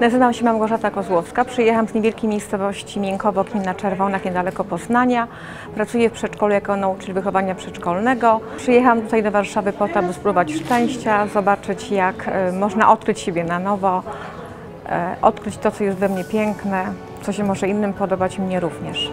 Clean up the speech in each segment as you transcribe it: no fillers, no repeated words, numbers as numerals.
Nazywam się Małgorzata Kozłowska, przyjechałam z niewielkiej miejscowości Miękowo, Kmina Czerwona, niedaleko Poznania. Pracuję w przedszkolu jako nauczyciel wychowania przedszkolnego. Przyjechałam tutaj do Warszawy po to, aby spróbować szczęścia, zobaczyć jak można odkryć siebie na nowo, odkryć to, co jest we mnie piękne, co się może innym podobać, mnie również.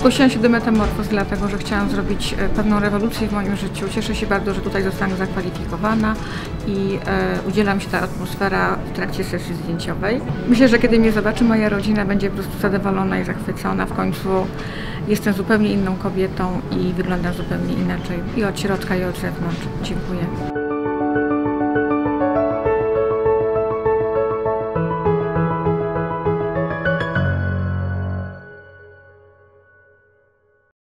Zgłosiłam się do Metamorfoz dlatego, że chciałam zrobić pewną rewolucję w moim życiu. Cieszę się bardzo, że tutaj zostanę zakwalifikowana i udziela mi się ta atmosfera w trakcie sesji zdjęciowej. Myślę, że kiedy mnie zobaczy moja rodzina, będzie po prostu zadowolona i zachwycona. W końcu jestem zupełnie inną kobietą i wyglądam zupełnie inaczej. I od środka, i od zewnątrz. Dziękuję.